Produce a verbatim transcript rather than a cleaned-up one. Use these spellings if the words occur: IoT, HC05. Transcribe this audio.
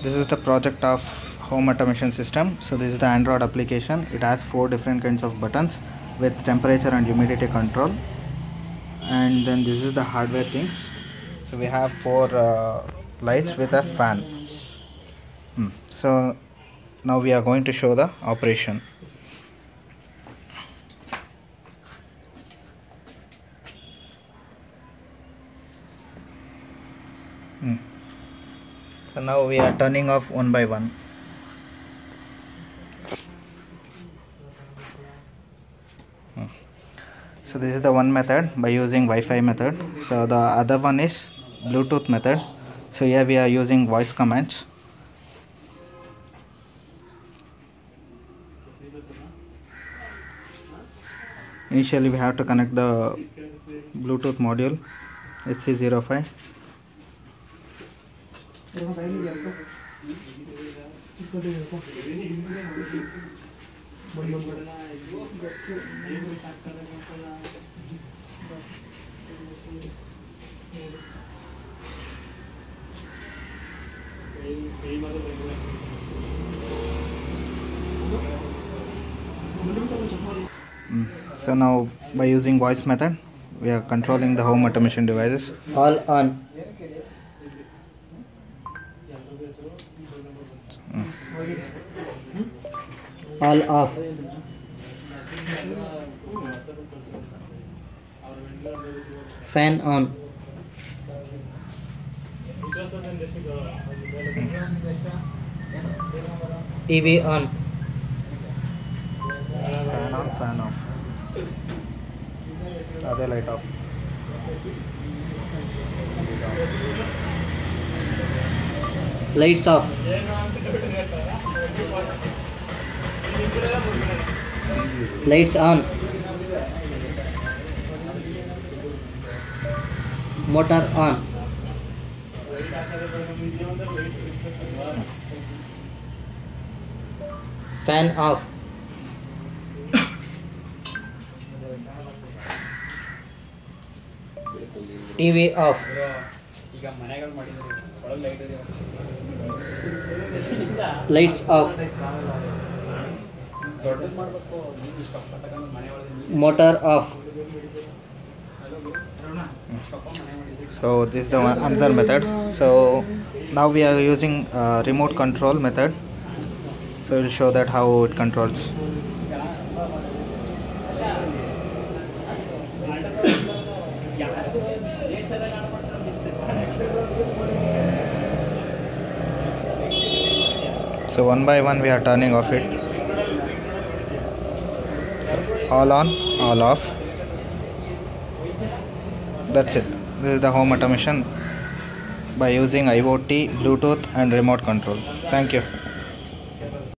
This is the project of home automation system. So this is the Android application. It has four different kinds of buttons with temperature and humidity control. And then this is the hardware things. So we have four uh, lights with a fan. hmm. So now we are going to show the operation. hmm. So now we are turning off one by one. hmm. So this is the one method by using Wi-Fi method. So the other one is Bluetooth method. So here we are using voice commands. Initially we have to connect the Bluetooth module H C zero five. Mm. So now by using voice method we are controlling the home automation devices. All on. Mm. All off. Fan on. T V on. Fan on, fan off. Other light off. Lights off. Lights on. Motor on. Fan off. T V off. Lights off. Motor off. So this is the one, another method. So now we are using uh, remote control method. So it will show that how it controls. So one by one we are turning off it. So all on, all off. That's it. This is the home automation by using I O T, Bluetooth and remote control. Thank you.